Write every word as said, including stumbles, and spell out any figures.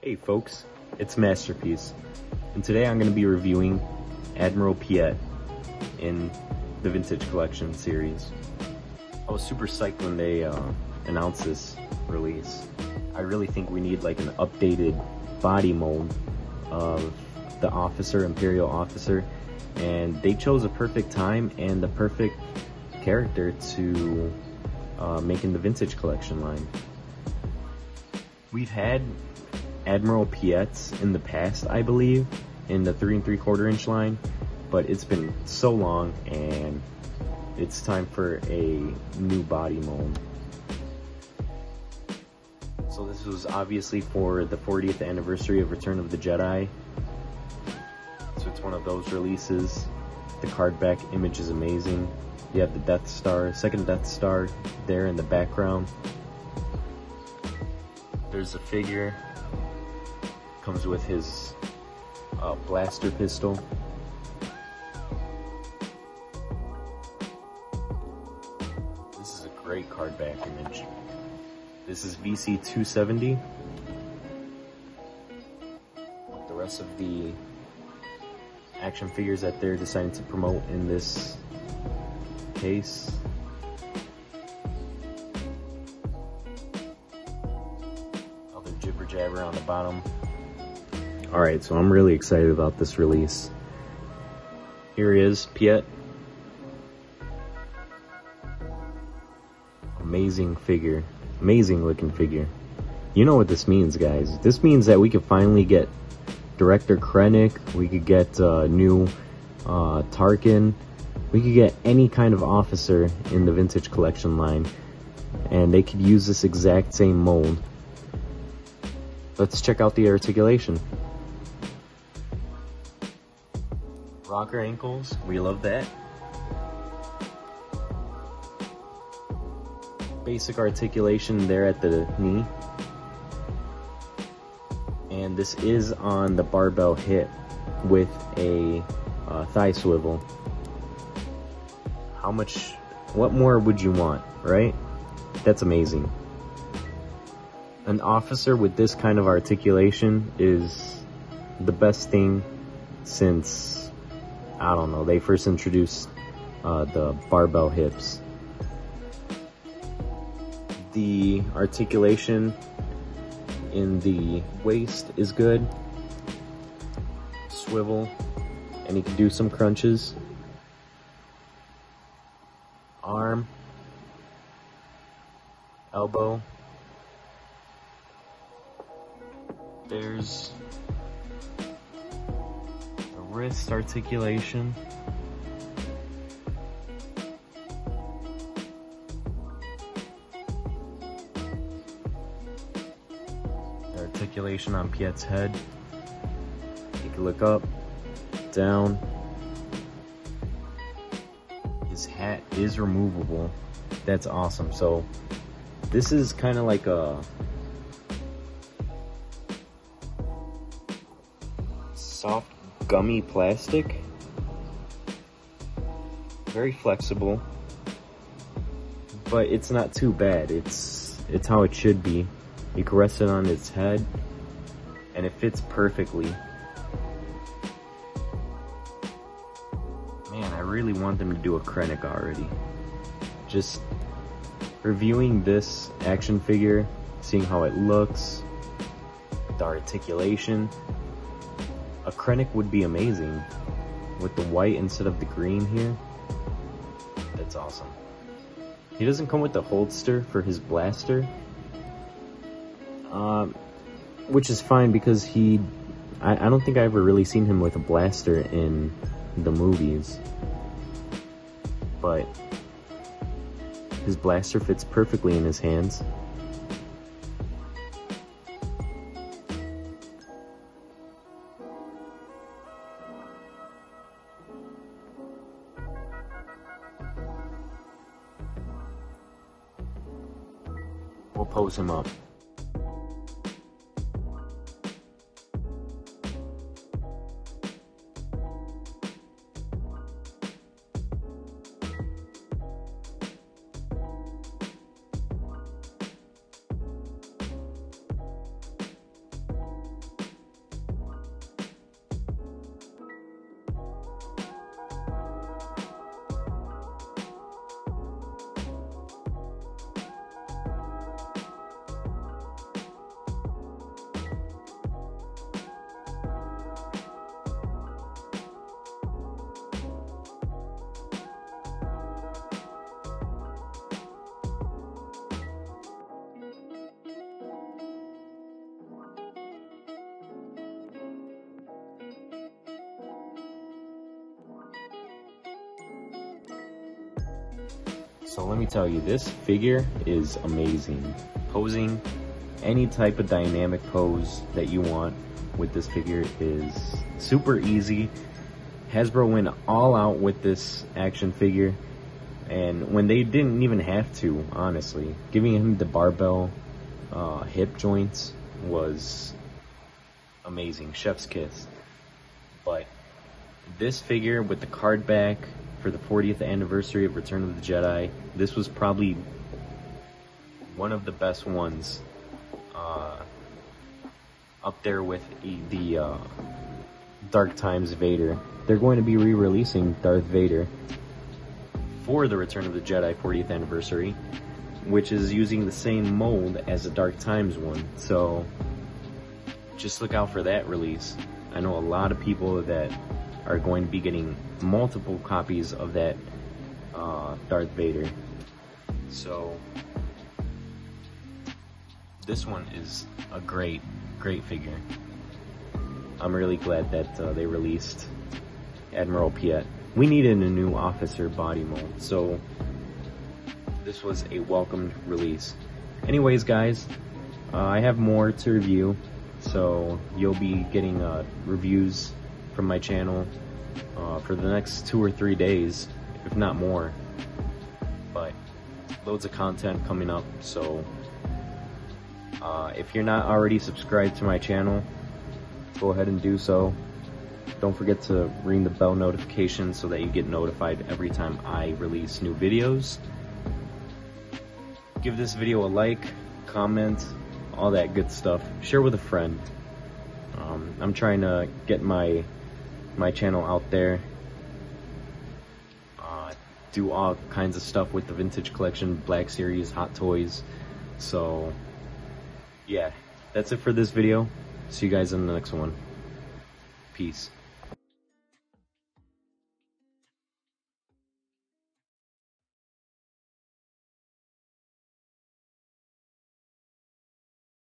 Hey folks, it's Masterpiece, and today I'm going to be reviewing Admiral Piett in the Vintage Collection series. I was super psyched when they uh, announced this release. I really think we need like an updated body mold of the officer, Imperial officer, and they chose a perfect time and the perfect character to uh, make in the Vintage Collection line. We've had Admiral Pietts in the past, I believe, in the three and three quarter inch line, but it's been so long and it's time for a new body mold. So this was obviously for the fortieth anniversary of Return of the Jedi. So it's one of those releases. The card back image is amazing. You have the Death Star, second Death Star there in the background. There's the figure. Comes with his uh, blaster pistol. This is a great card back image. This is V C two seventy. The rest of the action figures that they're deciding to promote in this case. Other jibber jabber on the bottom. Alright, so I'm really excited about this release. Here he is, Piett. Amazing figure. Amazing looking figure. You know what this means, guys. This means that we could finally get Director Krennic, we could get uh, new uh, Tarkin, we could get any kind of officer in the Vintage Collection line, and they could use this exact same mold. Let's check out the articulation. Rocker ankles, we love that. Basic articulation there at the knee. And this is on the barbell hip with a uh, thigh swivel. How much, what more would you want, right? That's amazing. An officer with this kind of articulation is the best thing since, I don't know, they first introduced uh, the barbell hips. The articulation in the waist is good. Swivel, and he can do some crunches. Arm, elbow. There's wrist articulation. The articulation on Piett's head. You can look up, down. His hat is removable. That's awesome. So this is kind of like a soft gummy plastic, very flexible, but it's not too bad. It's it's how it should be. You can rest it on its head and it fits perfectly. Man, I really want them to do a Krennic already. Just reviewing this action figure, seeing how it looks, the articulation. A Krennic would be amazing, with the white instead of the green here. That's awesome. He doesn't come with the holster for his blaster, um, which is fine because he, I, I don't think I ever really seen him with a blaster in the movies, but his blaster fits perfectly in his hands. We'll pose him up. So let me tell you, this figure is amazing. Posing any type of dynamic pose that you want with this figure is super easy. Hasbro went all out with this action figure, and when they didn't even have to, honestly, giving him the barbell uh, hip joints was amazing, chef's kiss. But this figure with the card back for the fortieth anniversary of Return of the Jedi, this was probably one of the best ones, uh, up there with the uh, Dark Times Vader. They're going to be re-releasing Darth Vader for the Return of the Jedi fortieth anniversary, which is using the same mold as the Dark Times one, so just look out for that release. I know a lot of people that are going to be getting multiple copies of that uh, Darth Vader. So this one is a great, great figure. I'm really glad that uh, they released Admiral Piett. We needed a new officer body mold, so this was a welcomed release. Anyways, guys, uh, I have more to review, so you'll be getting uh, reviews from my channel uh, for the next two or three days, if not more. But loads of content coming up, so uh, if you're not already subscribed to my channel, go ahead and do so. Don't forget to ring the bell notification so that you get notified every time I release new videos. Give this video a like, comment, all that good stuff. Share with a friend. Um, I'm trying to get my my channel out there. Uh, do all kinds of stuff with the Vintage Collection, Black Series, Hot Toys. So, yeah, that's it for this video. See you guys in the next one. Peace.